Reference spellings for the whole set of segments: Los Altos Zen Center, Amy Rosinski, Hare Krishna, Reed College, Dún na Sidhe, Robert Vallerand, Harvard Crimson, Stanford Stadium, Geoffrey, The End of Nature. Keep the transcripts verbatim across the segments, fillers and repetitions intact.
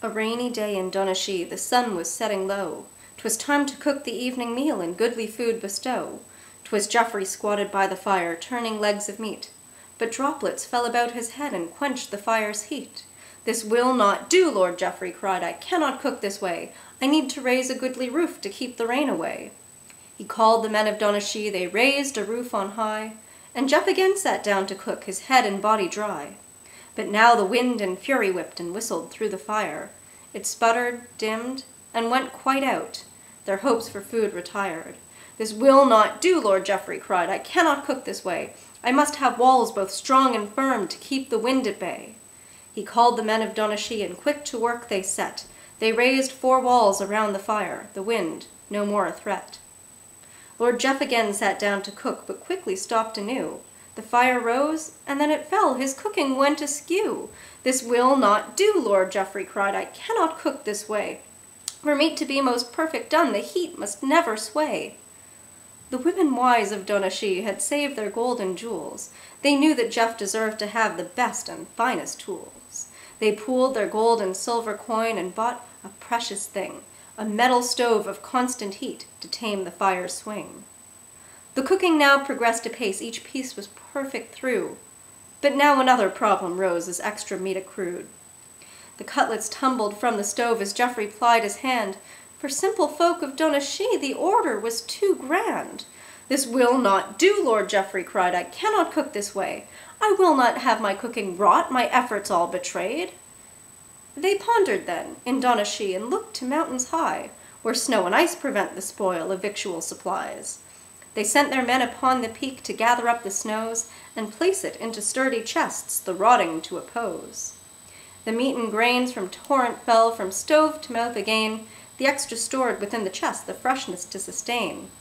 A rainy day in Dún na Sidhe, the sun was setting low. 'Twas time to cook the evening meal and goodly food bestow. 'Twas Geoffrey squatted by the fire, turning legs of meat. But droplets fell about his head and quenched the fire's heat. "This will not do, Lord Geoffrey," cried, "I cannot cook this way. I need to raise a goodly roof to keep the rain away." He called the men of Dún na Sidhe, they raised a roof on high, and Geoff again sat down to cook, his head and body dry. But now the wind and fury whipped and whistled through the fire. It sputtered, dimmed, and went quite out. Their hopes for food retired. "This will not do, Lord Geoffrey," cried, "I cannot cook this way. I must have walls both strong and firm to keep the wind at bay." He called the men of Dún na Sidhe, and quick to work they set. They raised four walls around the fire, the wind no more a threat. Lord Geoff again sat down to cook, but quickly stopped anew. The fire rose, and then it fell, his cooking went askew. "This will not do, Lord Geoffrey," cried, "I cannot cook this way. For meat to be most perfect done, the heat must never sway." The women wise of Dún na Sidhe had saved their gold and jewels. They knew that Geoff deserved to have the best and finest tools. They pooled their gold and silver coin and bought a precious thing, a metal stove of constant heat to tame the fire's swing. The cooking now progressed apace, each piece was perfect through. But now another problem rose as extra meat accrued. The cutlets tumbled from the stove as Geoffrey plied his hand. For simple folk of Dún na Sidhe the order was too grand. "This will not do, Lord Geoffrey," cried, "I cannot cook this way. I will not have my cooking wrought, my efforts all betrayed." They pondered then in Dún na Sidhe, and looked to mountains high, where snow and ice prevent the spoil of victual supplies. They sent their men upon the peak to gather up the snows and place it into sturdy chests, the rotting to oppose. The meat and grains from torrent fell, from stove to mouth again, the extra stored within the chest, the freshness to sustain.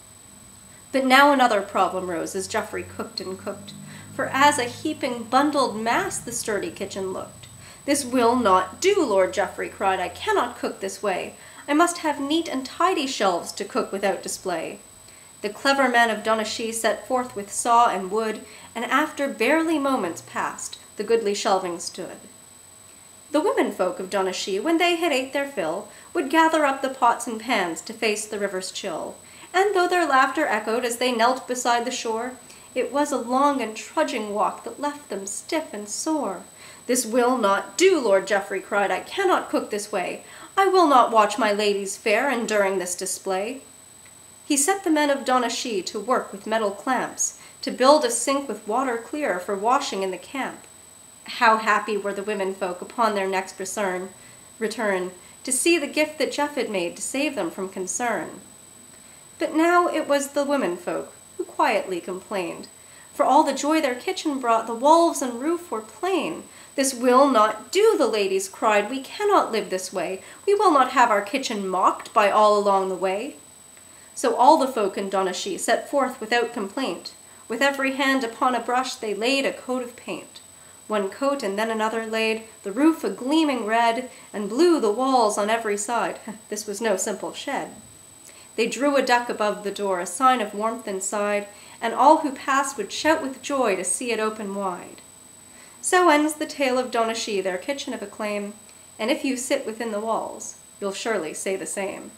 But now another problem rose as Geoffrey cooked and cooked, for as a heaping bundled mass the sturdy kitchen looked. "This will not do, Lord Geoffrey," cried, "I cannot cook this way. I must have neat and tidy shelves to cook without display." The clever men of Dún na Sidhe set forth with saw and wood, and after barely moments past, the goodly shelving stood. The women folk of Dún na Sidhe, when they had ate their fill, would gather up the pots and pans to face the river's chill, and though their laughter echoed as they knelt beside the shore, it was a long and trudging walk that left them stiff and sore. "This will not do, Lord Geoffrey," cried, "I cannot cook this way. I will not watch my lady's fair, enduring this display." He set the men of Dún na Sidhe to work with metal clamps, to build a sink with water clear for washing in the camp. How happy were the women folk upon their next return, to see the gift that Geoff had made to save them from concern. But now it was the women folk who quietly complained. For all the joy their kitchen brought, the walls and roof were plain. "This will not do," the ladies cried, "we cannot live this way. We will not have our kitchen mocked by all along the way." So all the folk in Dún na Sidhe set forth without complaint. With every hand upon a brush they laid a coat of paint. One coat and then another laid, the roof a gleaming red, and blue the walls on every side. This was no simple shed. They drew a duck above the door, a sign of warmth inside, and all who passed would shout with joy to see it open wide. So ends the tale of Dún na Sidhe, their kitchen of acclaim, and if you sit within the walls, you'll surely say the same.